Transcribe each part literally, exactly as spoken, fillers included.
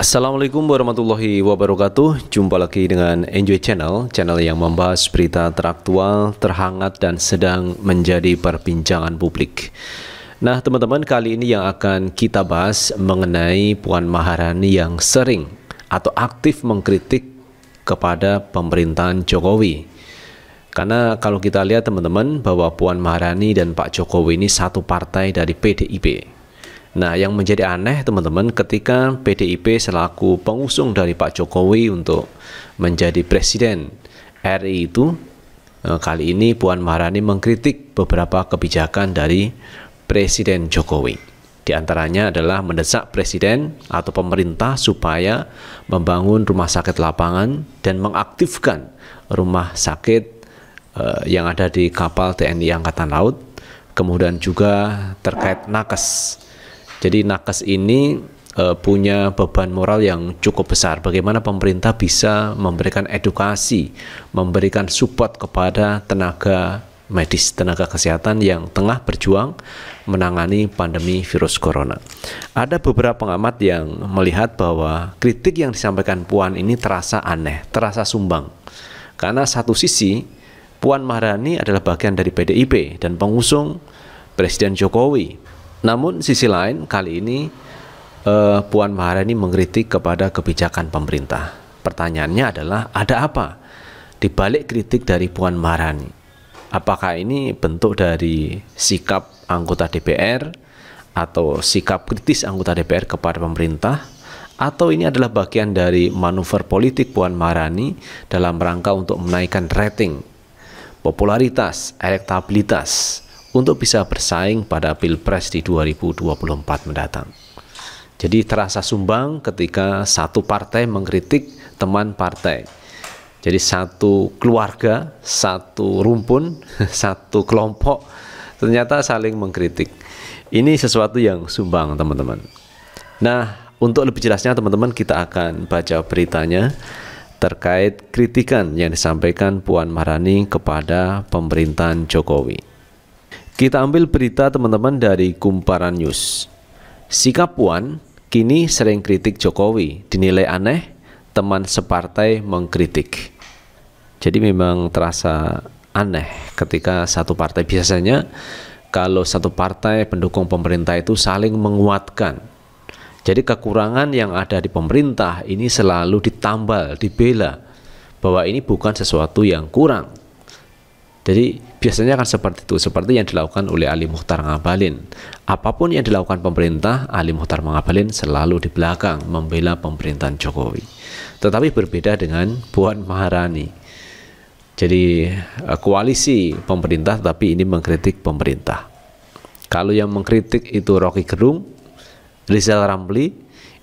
Assalamualaikum warahmatullahi wabarakatuh. Jumpa lagi dengan Enjoy Channel, channel yang membahas berita teraktual, terhangat, dan sedang menjadi perbincangan publik. Nah teman-teman, kali ini yang akan kita bahas mengenai Puan Maharani yang sering atau aktif mengkritik kepada pemerintahan Jokowi. Karena kalau kita lihat teman-teman, bahwa Puan Maharani dan Pak Jokowi ini satu partai dari P D I P. Nah, yang menjadi aneh teman-teman, ketika P D I P selaku pengusung dari Pak Jokowi untuk menjadi presiden R I itu, kali ini Puan Maharani mengkritik beberapa kebijakan dari Presiden Jokowi. Di antaranya adalah mendesak presiden atau pemerintah supaya membangun rumah sakit lapangan dan mengaktifkan rumah sakit eh, yang ada di kapal T N I Angkatan Laut. Kemudian juga terkait nakes. Jadi nakes ini e, punya beban moral yang cukup besar. Bagaimana pemerintah bisa memberikan edukasi, memberikan support kepada tenaga medis, tenaga kesehatan yang tengah berjuang menangani pandemi virus corona. Ada beberapa pengamat yang melihat bahwa kritik yang disampaikan Puan ini terasa aneh, terasa sumbang. Karena satu sisi Puan Maharani adalah bagian dari P D I P dan pengusung Presiden Jokowi. Namun sisi lain, kali ini eh, Puan Maharani mengkritik kepada kebijakan pemerintah. Pertanyaannya adalah, ada apa di balik kritik dari Puan Maharani? Apakah ini bentuk dari sikap anggota D P R atau sikap kritis anggota D P R kepada pemerintah? Atau ini adalah bagian dari manuver politik Puan Maharani dalam rangka untuk menaikkan rating, popularitas, elektabilitas untuk bisa bersaing pada Pilpres di dua ribu dua puluh empat mendatang. Jadi terasa sumbang ketika satu partai mengkritik teman partai. Jadi satu keluarga, satu rumpun, satu kelompok ternyata saling mengkritik. Ini sesuatu yang sumbang teman-teman. Nah, untuk lebih jelasnya teman-teman, kita akan baca beritanya terkait kritikan yang disampaikan Puan Maharani kepada pemerintahan Jokowi. Kita ambil berita teman-teman dari Kumparan News. Sikap Puan kini sering kritik Jokowi, dinilai aneh, teman separtai mengkritik. Jadi memang terasa aneh ketika satu partai, biasanya kalau satu partai pendukung pemerintah itu saling menguatkan. Jadi kekurangan yang ada di pemerintah ini selalu ditambal, dibela, bahwa ini bukan sesuatu yang kurang. Jadi biasanya kan seperti itu, seperti yang dilakukan oleh Ali Mochtar Ngabalin. Apapun yang dilakukan pemerintah, Ali Mochtar Ngabalin selalu di belakang membela pemerintahan Jokowi. Tetapi berbeda dengan Puan Maharani. Jadi koalisi pemerintah, tapi ini mengkritik pemerintah. Kalau yang mengkritik itu Rocky Gerung, Rizal Ramli,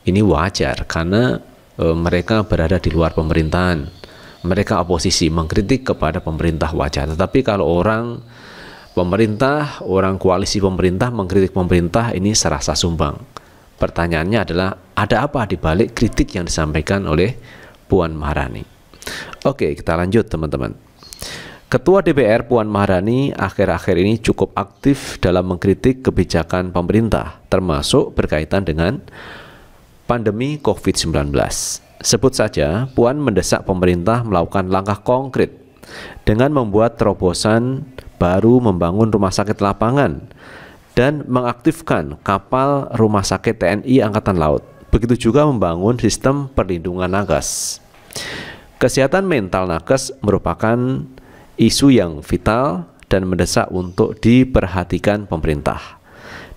ini wajar karena e, mereka berada di luar pemerintahan. Mereka oposisi, mengkritik kepada pemerintah wajar. Tetapi kalau orang pemerintah, orang koalisi pemerintah mengkritik pemerintah, ini serasa sumbang. Pertanyaannya adalah, ada apa di balik kritik yang disampaikan oleh Puan Maharani? Oke, kita lanjut teman-teman. Ketua D P R Puan Maharani akhir-akhir ini cukup aktif dalam mengkritik kebijakan pemerintah, termasuk berkaitan dengan pandemi COVID sembilan belas. Sebut saja, Puan mendesak pemerintah melakukan langkah konkret dengan membuat terobosan baru membangun rumah sakit lapangan dan mengaktifkan kapal rumah sakit T N I Angkatan Laut. Begitu juga membangun sistem perlindungan nakes. Kesehatan mental nakes merupakan isu yang vital dan mendesak untuk diperhatikan pemerintah.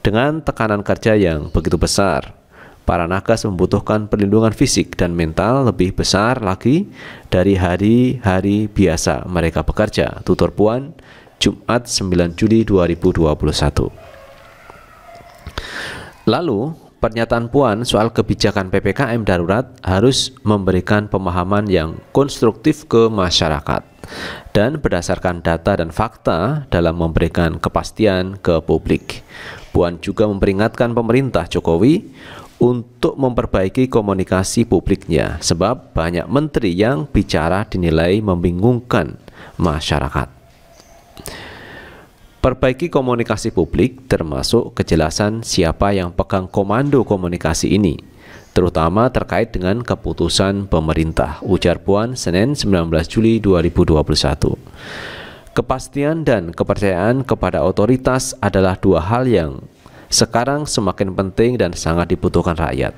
Dengan tekanan kerja yang begitu besar, para nakes membutuhkan perlindungan fisik dan mental lebih besar lagi dari hari-hari biasa mereka bekerja, tutur Puan, Jumat sembilan Juli dua ribu dua puluh satu. Lalu, pernyataan Puan soal kebijakan P P K M darurat harus memberikan pemahaman yang konstruktif ke masyarakat dan berdasarkan data dan fakta dalam memberikan kepastian ke publik. Puan juga memperingatkan pemerintah Jokowi untuk memperbaiki komunikasi publiknya, sebab banyak menteri yang bicara dinilai membingungkan masyarakat. Perbaiki komunikasi publik termasuk kejelasan siapa yang pegang komando komunikasi ini, terutama terkait dengan keputusan pemerintah, ujar Puan Senin sembilan belas Juli dua ribu dua puluh satu. Kepastian dan kepercayaan kepada otoritas adalah dua hal yang sekarang semakin penting dan sangat dibutuhkan rakyat.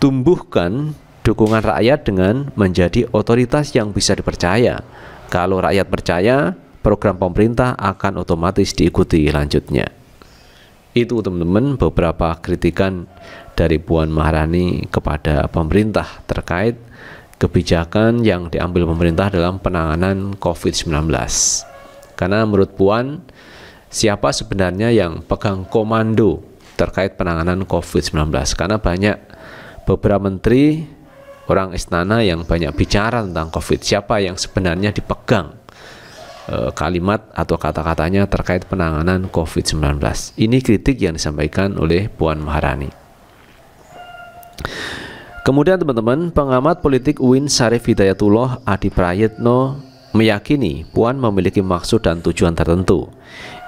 Tumbuhkan dukungan rakyat dengan menjadi otoritas yang bisa dipercaya. Kalau rakyat percaya, program pemerintah akan otomatis diikuti lanjutnya. Itu teman-teman beberapa kritikan dari Puan Maharani kepada pemerintah terkait kebijakan yang diambil pemerintah dalam penanganan COVID sembilan belas. Karena menurut Puan, siapa sebenarnya yang pegang komando terkait penanganan COVID sembilan belas? Karena banyak beberapa menteri, orang istana yang banyak bicara tentang COVID, siapa yang sebenarnya dipegang e, kalimat atau kata-katanya terkait penanganan COVID sembilan belas. Ini kritik yang disampaikan oleh Puan Maharani. Kemudian teman-teman, pengamat politik U I N Syarif Hidayatullah Adi Prayitno meyakini Puan memiliki maksud dan tujuan tertentu.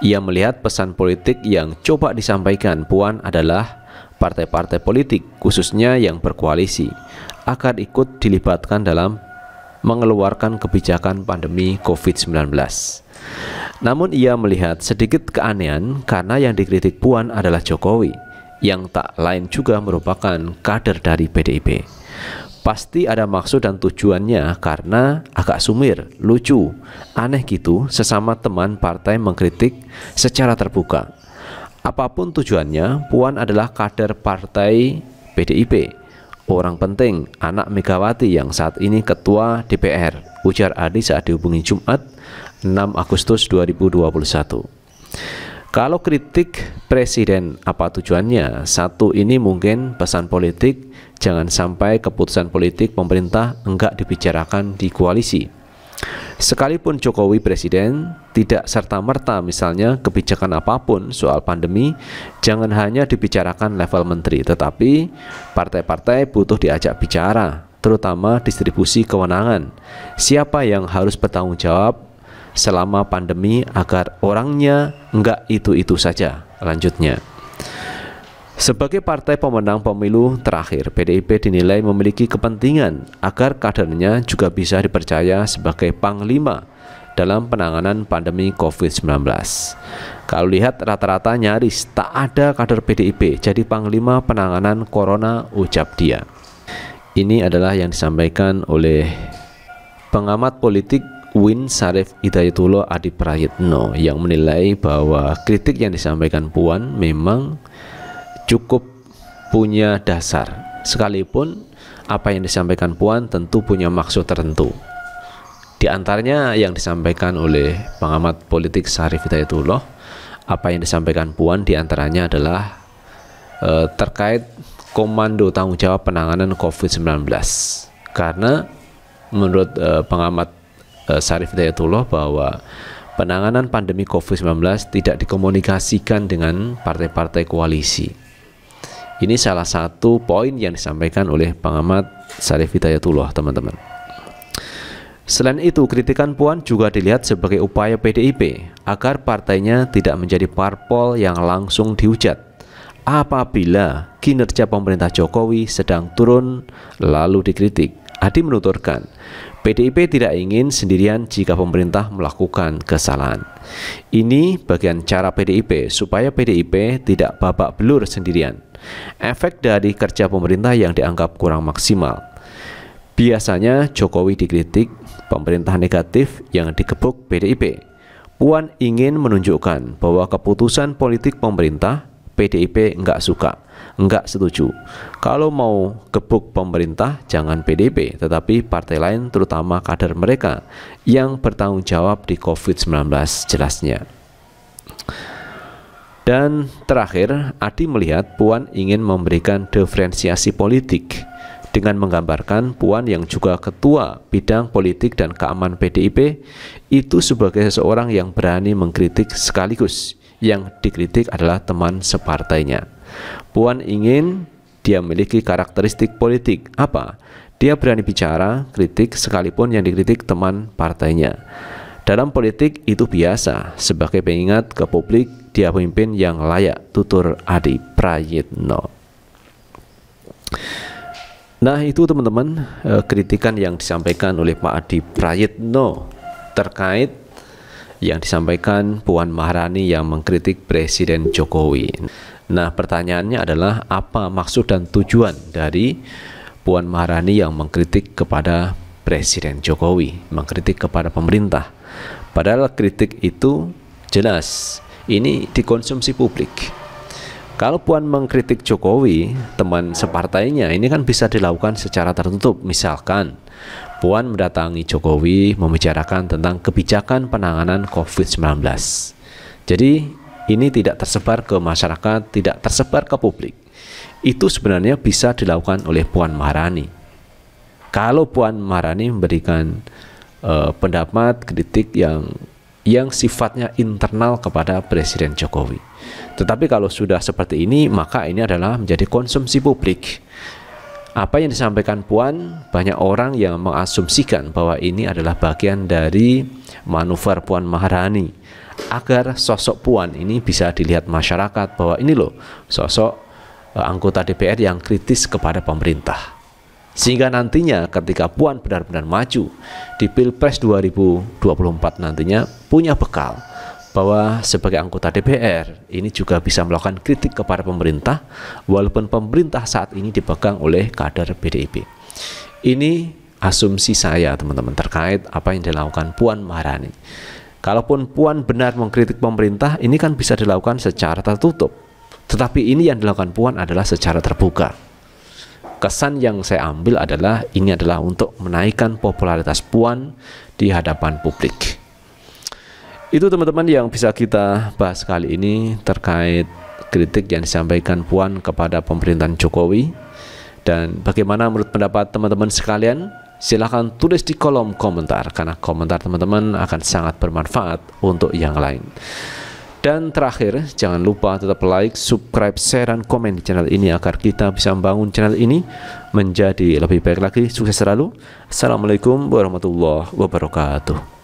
Ia melihat pesan politik yang coba disampaikan Puan adalah partai-partai politik, khususnya yang berkoalisi, akan ikut dilibatkan dalam mengeluarkan kebijakan pandemi COVID sembilan belas. Namun ia melihat sedikit keanehan karena yang dikritik Puan adalah Jokowi, yang tak lain juga merupakan kader dari P D I P. Pasti ada maksud dan tujuannya karena agak sumir, lucu, aneh gitu sesama teman partai mengkritik secara terbuka. Apapun tujuannya, Puan adalah kader partai P D I P. Orang penting, anak Megawati yang saat ini ketua D P R, ujar Adi saat dihubungi Jumat enam Agustus dua ribu dua puluh satu. Kalau kritik presiden apa tujuannya? Satu, ini mungkin pesan politik, jangan sampai keputusan politik pemerintah enggak dibicarakan di koalisi. Sekalipun Jokowi presiden, tidak serta-merta misalnya kebijakan apapun soal pandemi jangan hanya dibicarakan level menteri, tetapi partai-partai butuh diajak bicara, terutama distribusi kewenangan. Siapa yang harus bertanggung jawab selama pandemi agar orangnya enggak itu-itu saja, lanjutnya. Sebagai partai pemenang pemilu terakhir, P D I P dinilai memiliki kepentingan agar kadernya juga bisa dipercaya sebagai panglima dalam penanganan pandemi COVID sembilan belas. Kalau lihat rata-rata nyaris tak ada kader P D I P jadi panglima penanganan corona, ucap dia. Ini adalah yang disampaikan oleh pengamat politik U I N Syarif Hidayatullah Adi Prayitno yang menilai bahwa kritik yang disampaikan Puan memang cukup punya dasar, sekalipun apa yang disampaikan Puan tentu punya maksud tertentu. Di antaranya yang disampaikan oleh pengamat politik Syarif Hidayatullah, apa yang disampaikan Puan diantaranya adalah eh, terkait komando tanggung jawab penanganan COVID sembilan belas. Karena menurut eh, pengamat eh, Syarif Hidayatullah bahwa penanganan pandemi COVID sembilan belas tidak dikomunikasikan dengan partai-partai koalisi. Ini salah satu poin yang disampaikan oleh pengamat Syarif Hidayatullah, teman-teman. Selain itu, kritikan Puan juga dilihat sebagai upaya P D I P agar partainya tidak menjadi parpol yang langsung dihujat apabila kinerja pemerintah Jokowi sedang turun lalu dikritik. Adi menuturkan, P D I P tidak ingin sendirian jika pemerintah melakukan kesalahan. Ini bagian cara P D I P supaya P D I P tidak babak belur sendirian. Efek dari kerja pemerintah yang dianggap kurang maksimal. Biasanya Jokowi dikritik, pemerintah negatif yang dikebuk P D I P. Puan ingin menunjukkan bahwa keputusan politik pemerintah P D I P enggak suka, enggak setuju. Kalau mau gebuk pemerintah jangan P D I P, tetapi partai lain terutama kader mereka yang bertanggung jawab di COVID sembilan belas, jelasnya. Dan terakhir, Adi melihat Puan ingin memberikan diferensiasi politik dengan menggambarkan Puan yang juga ketua bidang politik dan keamanan P D I P itu sebagai seseorang yang berani mengkritik sekaligus yang dikritik adalah teman separtainya. Puan ingin dia memiliki karakteristik politik apa? Dia berani bicara, kritik sekalipun yang dikritik teman partainya. Dalam politik itu biasa, sebagai pengingat ke publik, dia pemimpin yang layak, tutur Adi Prayitno. Nah itu teman-teman kritikan yang disampaikan oleh Pak Adi Prayitno terkait yang disampaikan Puan Maharani yang mengkritik Presiden Jokowi. Nah pertanyaannya adalah apa maksud dan tujuan dari Puan Maharani yang mengkritik kepada Presiden Jokowi, mengkritik kepada pemerintah. Padahal kritik itu jelas, ini dikonsumsi publik. Kalau Puan mengkritik Jokowi, teman separtainya, ini kan bisa dilakukan secara tertutup. Misalkan Puan mendatangi Jokowi membicarakan tentang kebijakan penanganan COVID sembilan belas. Jadi ini tidak tersebar ke masyarakat, tidak tersebar ke publik. Itu sebenarnya bisa dilakukan oleh Puan Maharani. Kalau Puan Maharani memberikan uh, pendapat kritik yang yang sifatnya internal kepada Presiden Jokowi. Tetapi kalau sudah seperti ini, maka ini adalah menjadi konsumsi publik. Apa yang disampaikan Puan, banyak orang yang mengasumsikan bahwa ini adalah bagian dari manuver Puan Maharani agar sosok Puan ini bisa dilihat masyarakat bahwa ini loh sosok anggota D P R yang kritis kepada pemerintah. Sehingga nantinya ketika Puan benar-benar maju di Pilpres dua ribu dua puluh empat nantinya punya bekal bahwa sebagai anggota D P R ini juga bisa melakukan kritik kepada pemerintah walaupun pemerintah saat ini dipegang oleh kader P D I P. Ini asumsi saya teman-teman terkait apa yang dilakukan Puan Maharani. Kalaupun Puan benar mengkritik pemerintah ini kan bisa dilakukan secara tertutup. Tetapi ini yang dilakukan Puan adalah secara terbuka. Kesan yang saya ambil adalah ini adalah untuk menaikkan popularitas Puan di hadapan publik. Itu teman-teman yang bisa kita bahas kali ini terkait kritik yang disampaikan Puan kepada pemerintahan Jokowi. Dan bagaimana menurut pendapat teman-teman sekalian? Silahkan tulis di kolom komentar karena komentar teman-teman akan sangat bermanfaat untuk yang lain. Dan terakhir, jangan lupa tetap like, subscribe, share, dan komen di channel ini agar kita bisa membangun channel ini menjadi lebih baik lagi. Sukses selalu. Assalamualaikum warahmatullahi wabarakatuh.